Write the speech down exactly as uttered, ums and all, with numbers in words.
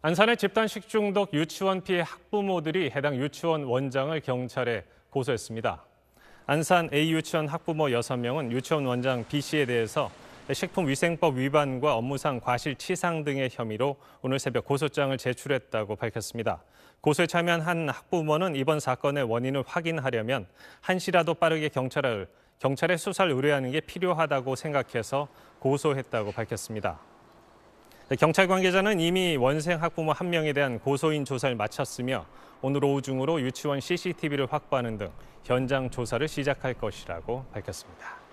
안산의 집단 식중독 유치원 피해 학부모들이 해당 유치원 원장을 경찰에 고소했습니다. 안산 A 유치원 학부모 여섯 명은 유치원 원장 B 씨에 대해서 식품위생법 위반과 업무상 과실치상 등의 혐의로 오늘 새벽 고소장을 제출했다고 밝혔습니다. 고소에 참여한 한 학부모는 이번 사건의 원인을 확인하려면 한시라도 빠르게 경찰에, 경찰에 수사를 의뢰하는 게 필요하다고 생각해서 고소했다고 밝혔습니다. 경찰 관계자는 이미 원생 학부모 한 명에 대한 고소인 조사를 마쳤으며 오늘 오후 중으로 유치원 씨씨티비를 확보하는 등 현장 조사를 시작할 것이라고 밝혔습니다.